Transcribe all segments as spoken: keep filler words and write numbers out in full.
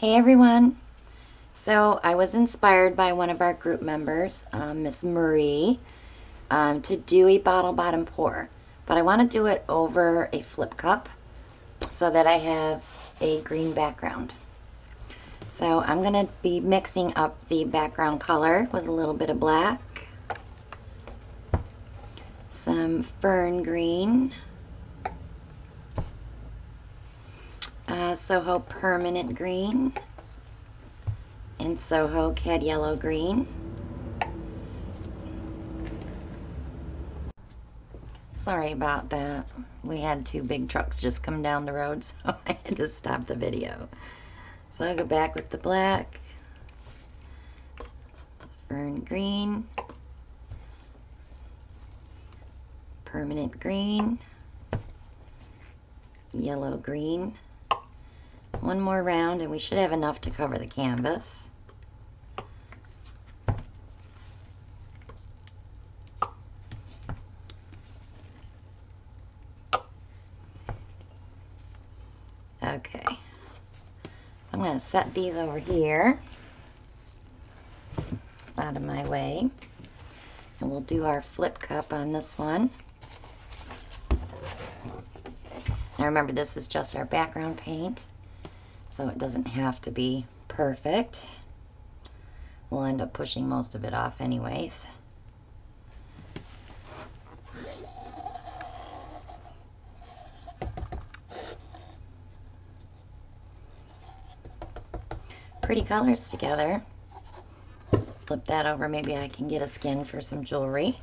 Hey everyone. So I was inspired by one of our group members, um, Miss Marie, um, to do a bottle bottom pour, but I want to do it over a flip cup so that I have a green background. So I'm going to be mixing up the background color with a little bit of black, some fern green, Uh, Soho permanent green, and Soho cad yellow green. Sorry about that. We had two big trucks just come down the road, so I had to stop the video. So I'll go back with the black, fern green, permanent green, yellow green. One more round and we should have enough to cover the canvas. Okay, so I'm going to set these over here out of my way, and we'll do our flip cup on this one. Now remember, this is just our background paint, so it doesn't have to be perfect. We'll end up pushing most of it off anyways. Pretty colors together. Flip that over. Maybe I can get a skin for some jewelry.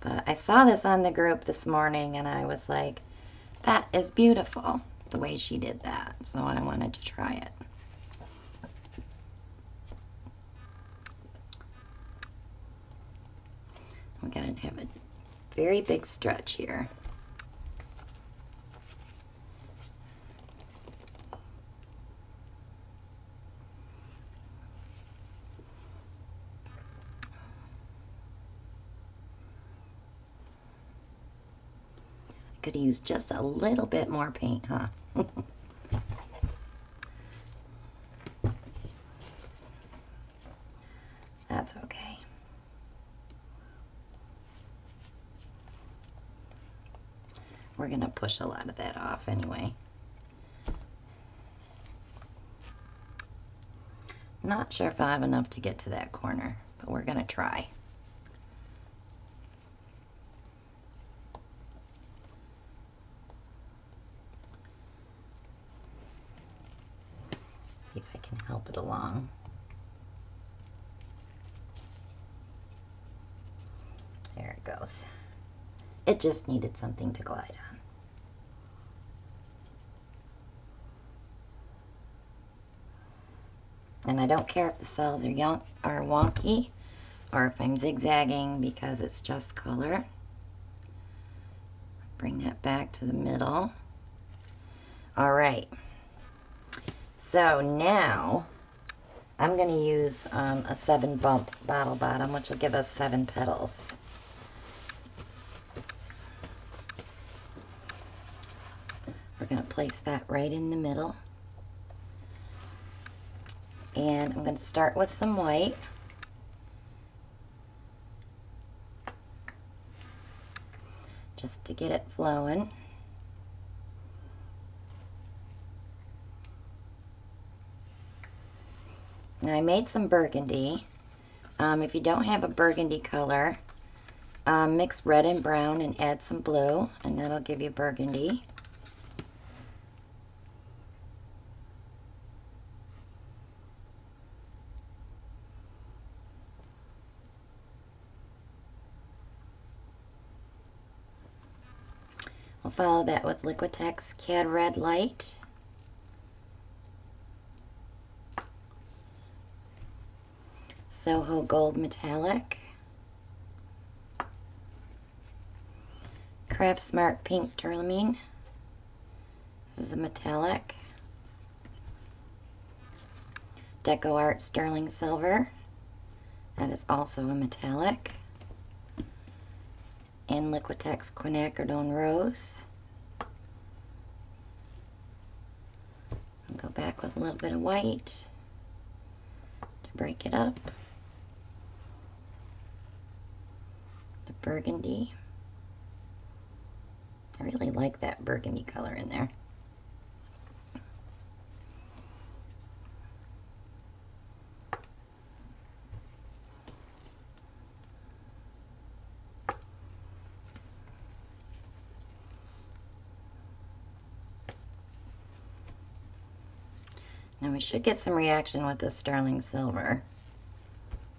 But I saw this on the group this morning and I was like, that is beautiful, the way she did that. So I wanted to try it. We're gonna have a very big stretch here. Could use just a little bit more paint, huh? That's okay. We're gonna push a lot of that off anyway. Not sure if I have enough to get to that corner, but we're gonna try. Help it along. There it goes. It just needed something to glide on. And I don't care if the cells are, young, are wonky or if I'm zigzagging, because it's just color. Bring that back to the middle. All right. So now I'm going to use um, a seven bump bottle bottom, which will give us seven petals. We're going to place that right in the middle. And I'm going to start with some white. Just to get it flowing. Now I made some burgundy. Um, if you don't have a burgundy color, um, mix red and brown and add some blue, and that'll give you burgundy. We'll follow that with Liquitex Cad Red Light. Soho Gold Metallic, Craft Smart Pink Turlamine, this is a metallic, DecoArt Sterling Silver, that is also a metallic, in Liquitex Quinacridone Rose. I'll go back with a little bit of white to break it up. The burgundy. I really like that burgundy color in there. Now we should get some reaction with this sterling silver.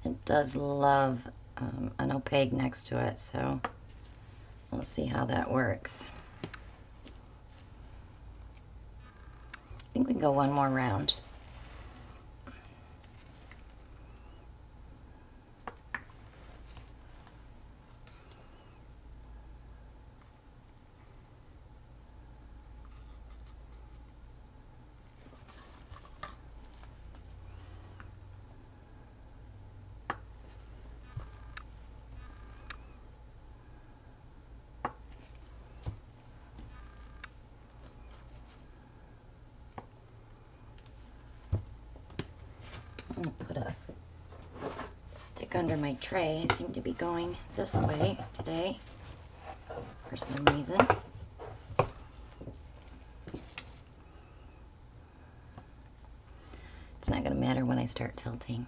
It does love um, an opaque next to it, so we'll see how that works. I think we can go one more round. Under my tray. I seem to be going this way today for some reason. It's not going to matter when I start tilting.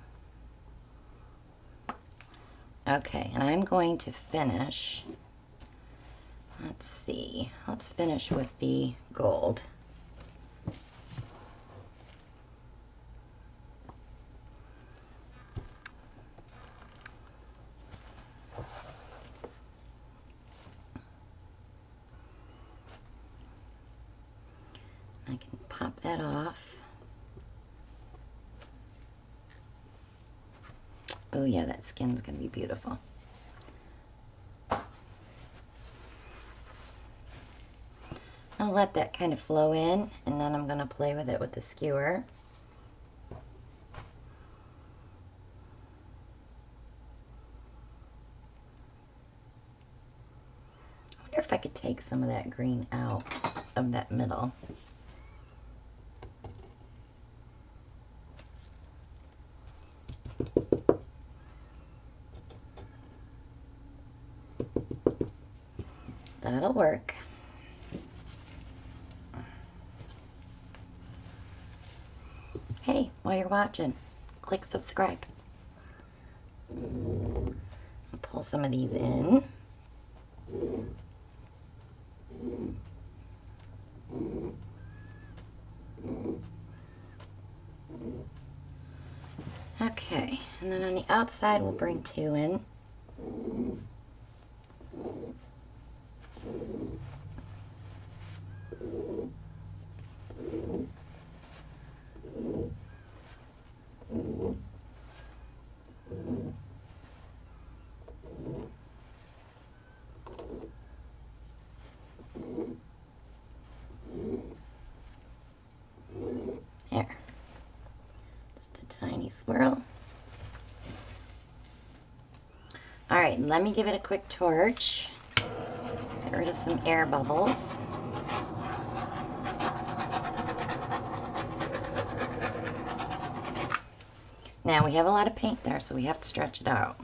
Okay, and I'm going to finish. Let's see. Let's finish with the gold. Skin's gonna be beautiful. I'll let that kind of flow in, and then I'm gonna play with it with the skewer. I wonder if I could take some of that green out of that middle. That'll work. Hey, while you're watching, click subscribe. I'll pull some of these in. Okay, and then on the outside we'll bring two in. Swirl. Alright, let me give it a quick torch. Get rid of some air bubbles. Now we have a lot of paint there, so we have to stretch it out.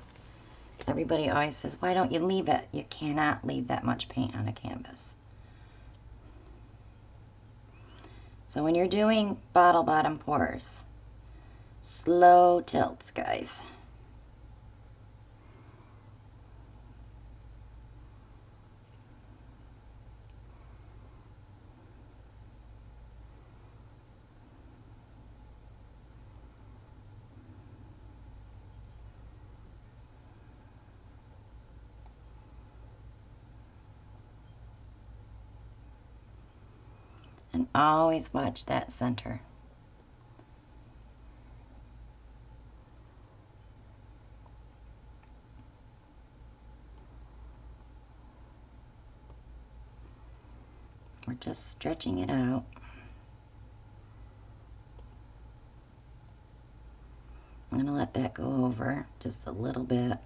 Everybody always says, why don't you leave it? You cannot leave that much paint on a canvas. So when you're doing bottle bottom pours, slow tilts, guys. And always watch that center. Just stretching it out. I'm going to let that go over just a little bit.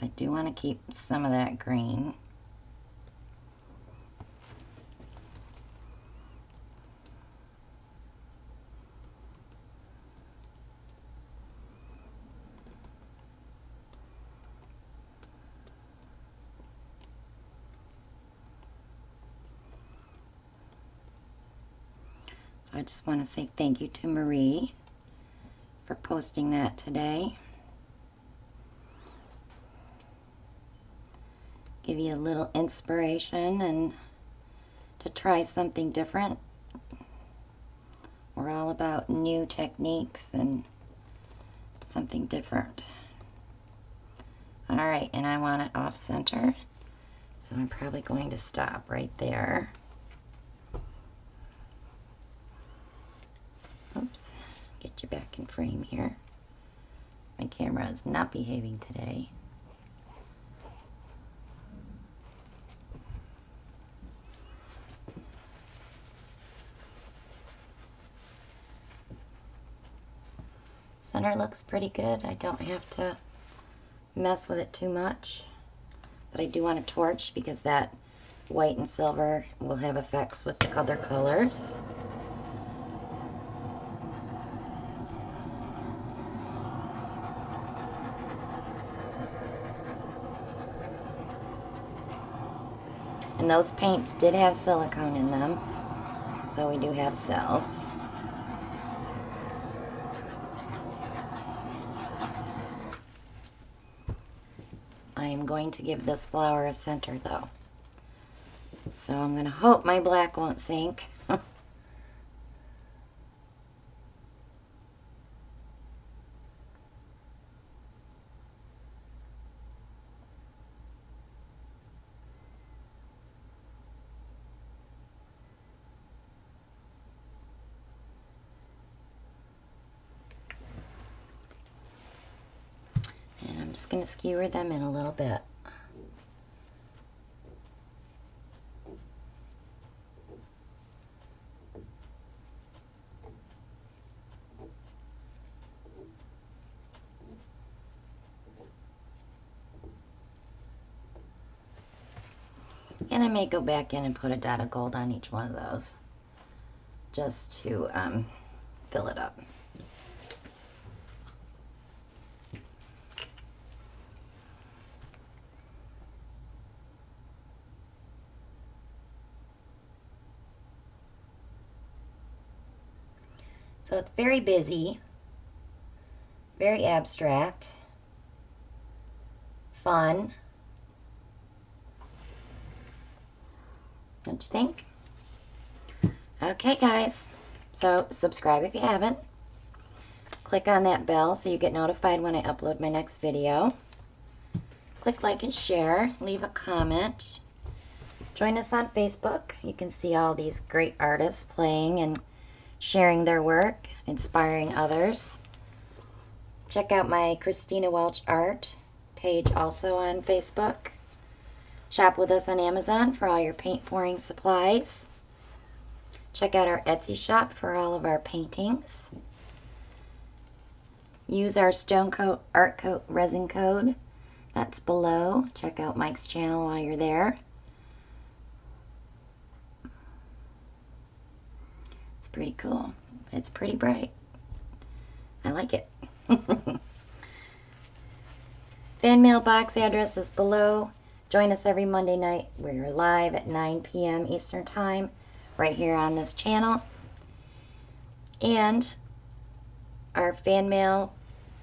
because I do want to keep some of that green. So I just want to say thank you to Marie for posting that today. Give you a little inspiration and to try something different. We're all about new techniques and something different. Alright, and I want it off center, so I'm probably going to stop right there. Oops, get you back in frame here. My camera is not behaving today. Center looks pretty good. I don't have to mess with it too much, but I do want a torch because that white and silver will have effects with the other colors. And those paints did have silicone in them, so we do have cells. I am going to give this flower a center though. So I'm going to hope my black won't sink. Going to skewer them in a little bit. And I may go back in and put a dot of gold on each one of those just to um, fill it up. So it's very busy, very abstract, fun, don't you think? Okay guys, so subscribe if you haven't. Click on that bell so you get notified when I upload my next video. Click like and share, leave a comment. Join us on Facebook. You can see all these great artists playing and sharing their work, inspiring others. Check out my Christina Welch art page also on Facebook. Shop with us on Amazon for all your paint pouring supplies. Check out our Etsy shop for all of our paintings. Use our Stone Coat Art Coat resin code. That's below. Check out Mike's channel while you're there. Pretty cool. It's pretty bright. I like it. Fan mail box address is below. Join us every Monday night. We're live at nine p m Eastern Time right here on this channel. And our fan mail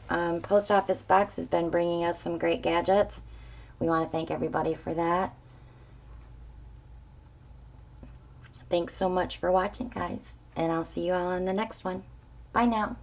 um, post office box has been bringing us some great gadgets. We want to thank everybody for that. Thanks so much for watching, guys. And I'll see you all in the next one. Bye now.